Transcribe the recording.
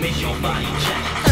Make your body check.